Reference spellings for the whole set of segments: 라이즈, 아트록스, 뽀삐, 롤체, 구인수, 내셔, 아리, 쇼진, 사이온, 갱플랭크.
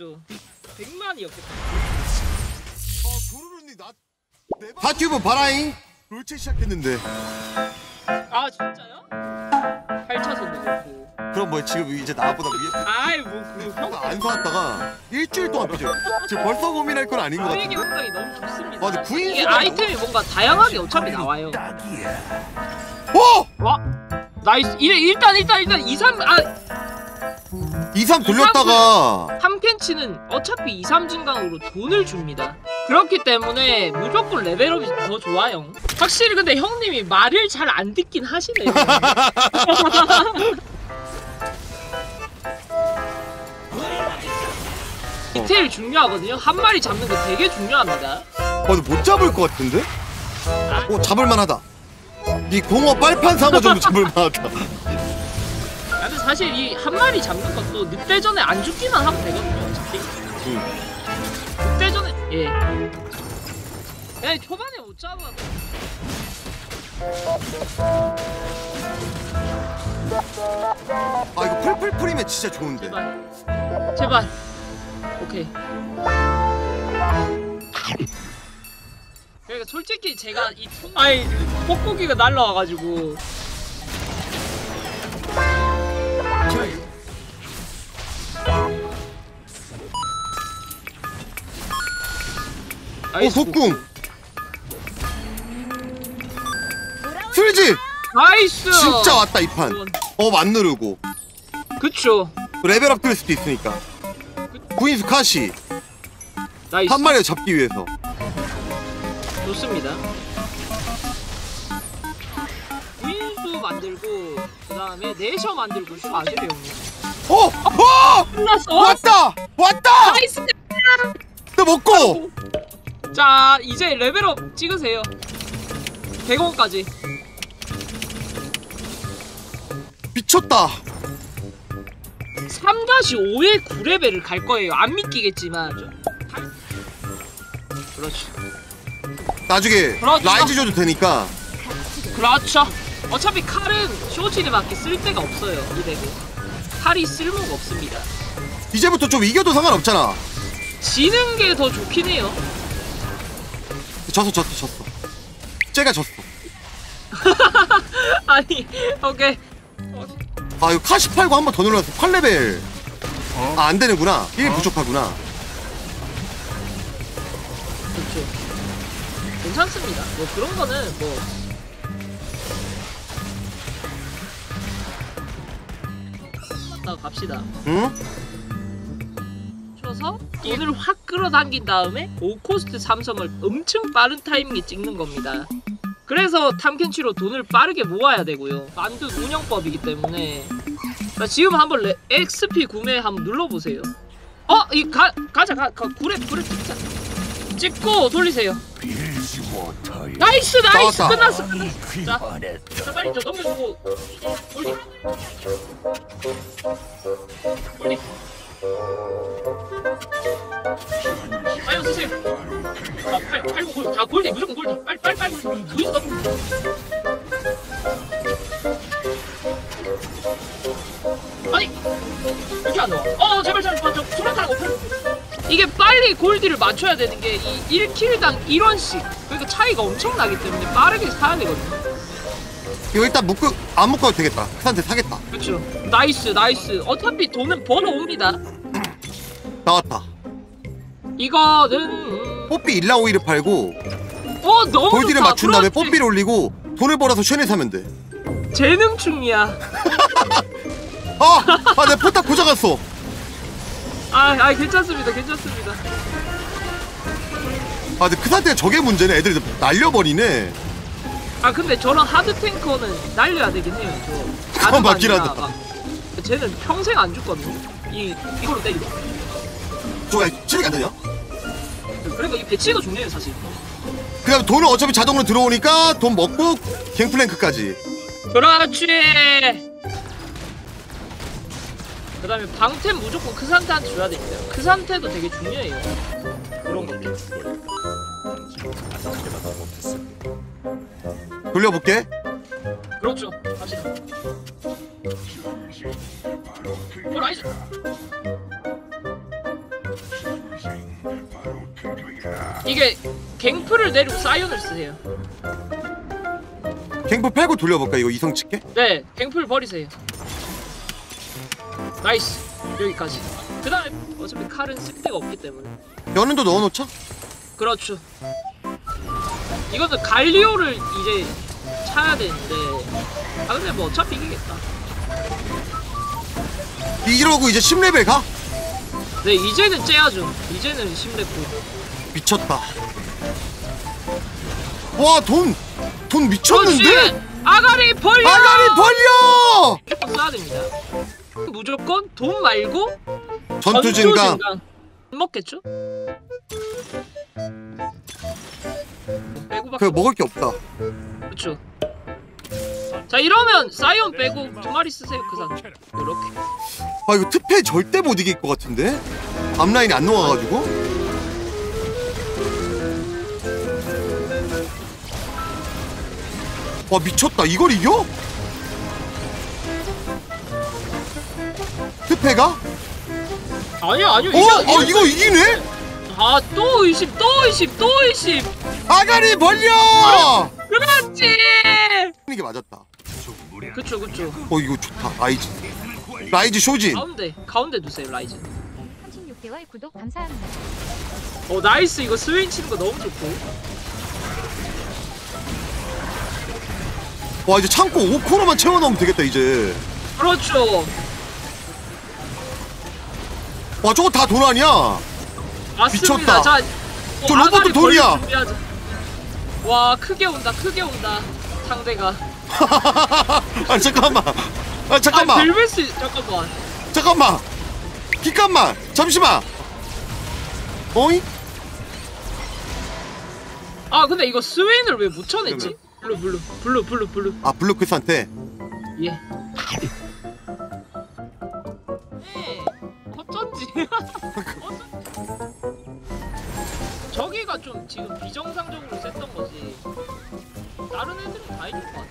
없죠. 100만이었겠다. 도루루니 나 파튜브 바라잉. 롤체 시작했는데. 아 진짜요? 8차선도 그렇고. 그럼 뭐 지금 이제 나보다 위에? 아이 뭐 그 형가 안 사왔다가 일주일 동안 삐져. 지금 벌써 고민할 건 아닌 것 같아. 구인이 운동이 너무 좋습니다. 맞아 구인 아이템이 뭔가 다양하게 어차피 나와요. 오! 와 나이스. 일단 2, 3 아. 2, 3 돌렸다가 3 캔치는 어차피 2, 3 증강으로 돈을 줍니다. 그렇기 때문에 무조건 레벨업이 더 좋아요. 확실히 근데 형님이 말을 잘 안 듣긴 하시네요. 디테일 중요하거든요. 한 마리 잡는 게 되게 중요합니다. 근데 못 잡을 것 같은데? 오 잡을만하다. 이 공어 빨판 상어 좀 잡을만하다. 근데 사실 이 한 마리 잡는 것도 늑대전에 안 죽기만 하면 되거든요. 어차피. 늑대전에 예. 야 초반에 못 잡아. 아 이거 풀풀풀이면 진짜 좋은데. 제발. 제발. 오케이. 그러니까 솔직히 제가 이 통... 아이 뻐꾸기가 날라와가지고. 오 속궁 트리지 나이스. 진짜 왔다 이판. 어 안 누르고. 그쵸. 레벨업 될 수도 있으니까. 구인수 카시 나이스. 한 마리를 잡기 위해서 좋습니다. 구인수 만들고 그 다음에 내셔 만들고 슈 아주 배우네. 오! 오! 왔다! 왔다! 나이스! 또 먹고! 자 이제 레벨업 찍으세요. 100원까지 미쳤다. 3-5에 9레벨을 갈 거예요. 안 믿기겠지만 그렇지. 나중에 그렇죠. 라이즈 줘도 되니까. 그렇죠. 어차피 칼은 쇼진에 맞게 쓸 데가 없어요. 이 덱은 칼이 쓸모가 없습니다. 이제부터 좀 이겨도 상관없잖아. 지는 게 더 좋긴 해요. 졌어. 쟤가 졌어. 아니, 오케이. 아, 이거 카시 팔고 한 번 더 눌러서 8레벨. 아, 안 되는구나. 1 부족하구나. 그렇죠. 괜찮습니다. 뭐 그런 거는 뭐. 한번 갑시다. 응? 돈을 확 끌어당긴 다음에 5코스트 3성을 엄청 빠른 타이밍에 찍는 겁니다. 그래서 탐켄치로 돈을 빠르게 모아야 되고요. 만든 운영법이기 때문에. 자, 지금 한번 XP 구매 한번 눌러보세요. 어? 이 가자 구랩 찍자. 찍고 돌리세요. 나이스 끝났어. 자 빨리 저 넘겨주고 돌리. 아유 쓰세요. 아, 팔고 골드. 다 골드. 무조건 골드. 빨리. 거기서 넘어. 아니 이렇게 안 나와. 어 제발 저 소라카랑 오픈. 이게 빨리 골드를 맞춰야 되는 게 이 1킬당 1원씩. 그러니까 차이가 엄청나기 때문에 빠르게 사야 되거든요. 이거 일단 안 묶어도 되겠다. 그한테 사겠다. 그렇죠. 나이스. 어차피 돈은 벌어옵니다. 나왔다. 이거는 뽀삐 1라 5일을 팔고 너무 골드를 맞춘 다음에 뽀삐를 올리고 돈을 벌어서 쉔을 사면 돼. 재능충이야. 내 포탑 고장났어. 아 괜찮습니다. 근데 그 상태가 저게 문제네. 애들이 날려버리네. 근데 저런 하드탱커는 날려야 되긴 해요. 그거 맞긴 하다. 쟤는 평생 안 죽거든요. 이걸로 때리고. 저거 치리가 안 되냐? 그러니까 이 배치가 중요해요 사실. 그냥 돈은 어차피 자동으로 들어오니까 돈 먹고 갱플랭크까지. 그렇지. 그 다음에 방템 무조건 크산테한테 줘야 됩니다. 크산테도 되게 중요해요. 그런 거. 돌려볼게. 그렇죠. 갑시다. 라이즈. 이게 갱프를 내리고 사이언을 쓰세요. 갱프 패고 돌려볼까? 이거 이성 칠게? 네, 갱프를 버리세요. 나이스. 여기까지. 그 다음에 어차피 칼은 쓸데가 없기 때문에 연은도 넣어놓자? 그렇죠. 이거는 갈리오를 이제 차야 되는데, 아 근데 뭐 어차피 이기겠다. 이러고 이제 10레벨 가? 네, 이제는 째야죠. 이제는 10레벨. 미쳤다. 와, 돈 미쳤는데? 아가리 벌려! 아가리 벌려! 꼭 써야 됩니다. 무조건 돈 말고 전투진강. 안 먹겠죠? 그 먹을 게 없다. 그렇죠. 자 이러면 사이언 빼고 두 마리 쓰세요. 그 상. 요렇게. 아 이거 특패 절대 못 이길 것 같은데? 앞라인이 안 놓아가지고? 와 미쳤다. 이걸 이겨? 특패가? 아니요. 아 이거 이기네? 아 또 의심 또 의심. 아가리 벌려! 아, 그렇지! 이게 맞았다. 그쵸. 어 이거 좋다. 라이즈 쇼진. 가운데 두세요 라이즈. 36개월 구독 감사합니다. 어 나이스. 이거 스윙 치는 거 너무 좋고. 와 이제 창고 5코너만 채워넣으면 되겠다 이제. 그렇죠. 와 저거 다 돈 아니야? 맞습니다. 미쳤다. 자, 저 로봇도 돈이야. 와 크게 온다 상대가. 아 잠깐만. 아, 벨벳이 잠깐만. 기깐만 잠시만. 어이? 아 근데 이거 스웨인을 왜 못 쳐냈지? 블루. 아 블루 그 상태. 예. 어쩐지. 저기가 좀 지금 비정상적으로 셌던 거지. 다른 애들은 다 이길 것 같아.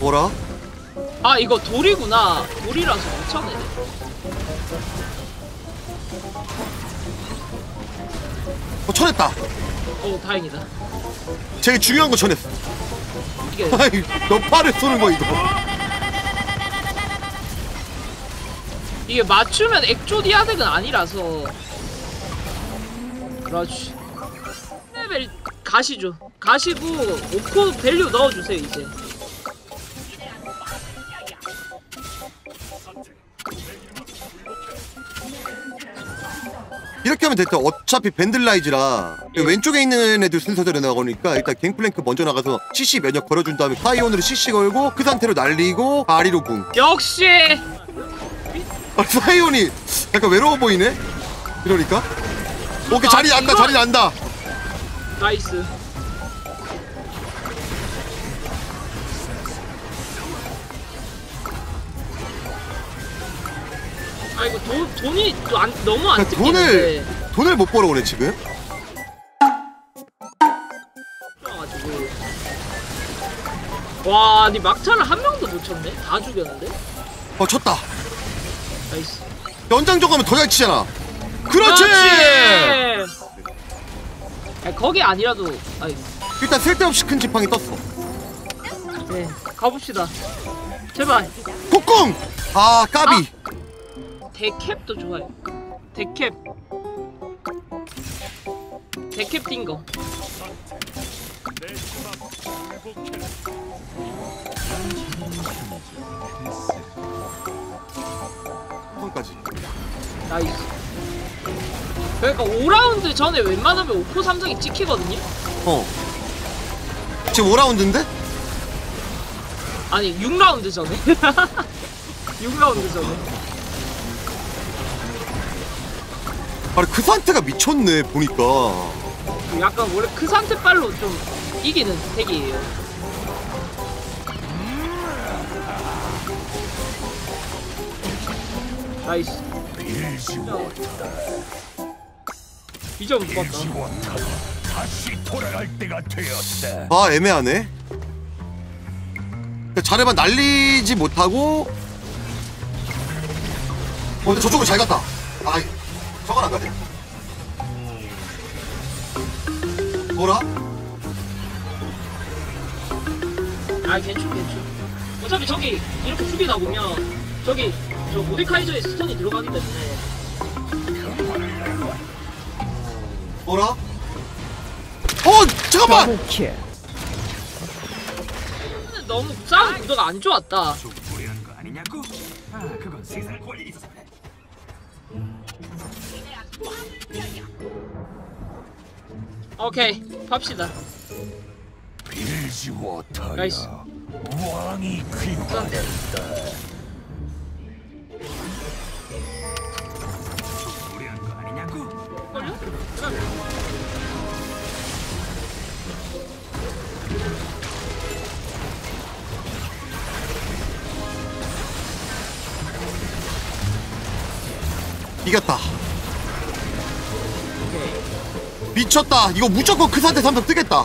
뭐라? 아 이거 돌이구나. 돌이라서 못 쳐내네. 어 쳐냈다. 어 다행이다. 제일 중요한 거 쳐냈어. 이게 너 팔을 쏘는 거 이거. 이게 맞추면 엑조디아덱은 아니라서. 그렇지. 레벨 가시죠. 가시고 오코 밸류 넣어주세요 이제. 이렇게 하면 됐다. 어차피 밴들라이즈라 예. 왼쪽에 있는 애들 순서대로 나가니까 일단 갱플랭크 먼저 나가서 CC 면역 걸어준 다음에 사이온으로 CC 걸고 그 상태로 날리고 아리로 궁. 역시! 사이온이 약간 외로워 보이네? 이러니까? 오케이 자리 난다. 이건... 자리 난다. 나이스. 아 이거 돈이 너무 안 뜯기는데. 돈을 못 벌어오네 지금? 와 니 막차를 한 명도 못 쳤네? 다 죽였는데? 어 쳤다. 나이스. 연장 적으면 더 잘 치잖아. 그렇지! 아니, 거기 아니라도 아니. 일단 쓸데없이 큰 지팡이 떴어. 네 가봅시다. 제발 폭궁! 아 까비. 아, 데캡도 좋아요. 데캡 띵거. 까지. 나이스. 그러니까 5라운드 전에 웬만하면 5포 3성이 찍히거든요? 어 지금 5라운드인데? 아니 6라운드 전에. 6라운드 전에. 아니 그 상태가 미쳤네 보니까. 약간 원래 그 상태 빨로 좀 이기는 덱이에요. 나이스. 이제 못 봤다. 다시 돌아갈 때가 되었다. 아 애매하네. 자네만 날리지 못하고 근데 저쪽으로 잘 갔다. 아, 저건 안 가네. 뭐라? 아, 괜찮. 어차피 저기 이렇게 숙이다 보면 저기 저 모데카이저의 스턴이 들어가기 때문에. 뭐라? 어, 잠깐만. 너무 싸움 구도가 안 좋았다. 아, 그건 세상 권리 있어서 그래. 오케이, 갑시다. 나이스. 왕이 귀환했다. 무리한 거 아니냐고? 걸려? 이겼다. 미쳤다. 이거 무조건 그 상태 삼성 뜨겠다.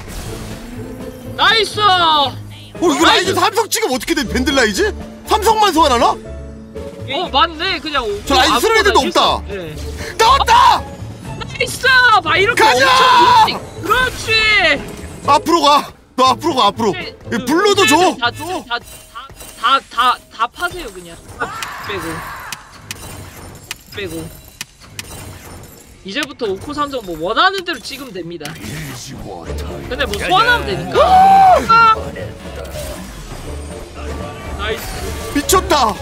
나이스. 어, 이거 라이즈 삼성 지금 어떻게 된 밴들 라이즈? 삼성만 소환하나? 어, 맞네. 그냥 저 라이즈 쓰는 애들도 없다. 네. 나왔다. 어? 나이스. 막 이렇게 가자. 그렇지. 앞으로 가. 너 앞으로 가. 앞으로. 그, 블루도 줘. 다 파세요 그냥. 빼고. 이제부터 오코 삼성 뭐 원하는 대로 찍으면 됩니다. 근데 뭐 소환하면 되니까. 아! 나이스. 미쳤다.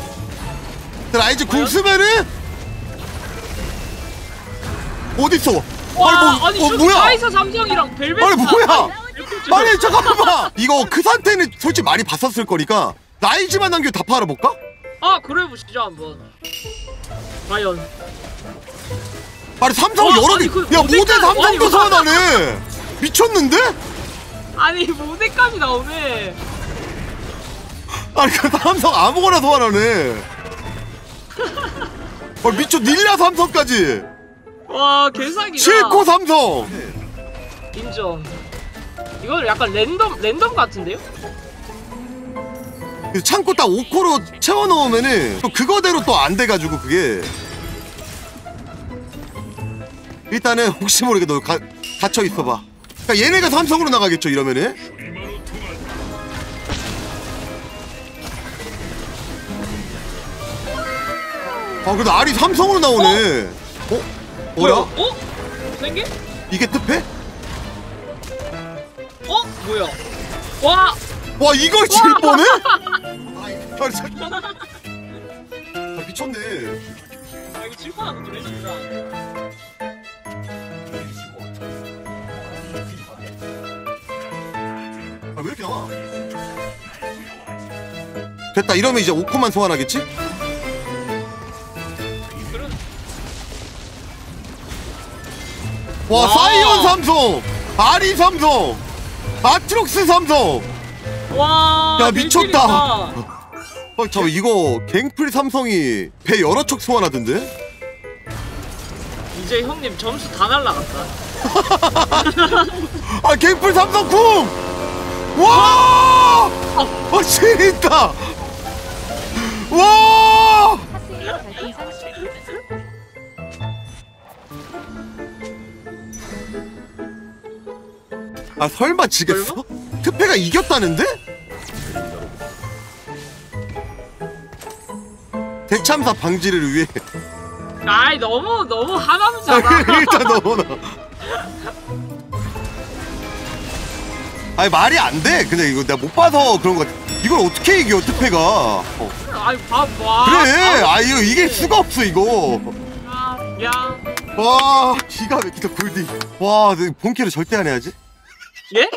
라이즈 궁 쓰면은 어딨어? 와, 아니 뭐, 아니 뭐야? 라이즈 삼성이랑 벨벳. 아니 뭐야? 아니 잠깐만. 이거 그 상태는 솔직히 많이 봤었을 거니까 라이즈만 남겨 다 팔아볼까? 아 그래 보시죠 한번. 과연. 아니 삼성 여러 개. 야 모델 삼성도 소환하네. 미쳤는데? 아니 모델감이 나오네. 아니 삼성 아무거나 소환하네. 아 미쳐. 닐라 삼성까지. 와 개사기다. 7코 삼성. 인정. 이건 약간 랜덤 같은데요? 창고 딱 5코로 채워놓으면은 또 그거대로 또 안 돼가지고 그게. 일단은 혹시 모르게 너 갇혀 있어봐. 그러니까 얘네가 삼성으로 나가겠죠 이러면은. 아 그래도 알이 삼성으로 나오네. 어? 어? 뭐야? 어? 생기? 이게 뜻해? 어? 뭐야? 와! 와 이걸 질 뻔해? 아니 잠깐. 아 미쳤네. 아 이거 질 뻔한 건데 진짜. 아, 왜 이렇게 나와? 됐다. 이러면 이제 5코만 소환하겠지? 와, 사이언 삼성! 아리 삼성! 아트록스 삼성! 와, 야, 미쳤다! 어, 잠깐만, 이거 갱플 삼성이 배 여러 척 소환하던데? 이제 형님 점수 다 날라갔다. 아, 갱플 삼성 쿵! 와! 어, 재밌다! 와! 아, 설마 지겠어? 특패가 이겼다는데? 대참사 방지를 위해. 아이, 너무 하남자다. 일단 너무나. 아니 말이 안 돼. 근데 이거 내가 못 봐서 그런 거 같아. 이걸 어떻게 이겨 특패가. 어. 아니 봐봐. 그래. 아 이거 이길 수가 없어 이거. 야. 와 기가 막히다 골디. 와 본캐를 절대 안 해야지. 예?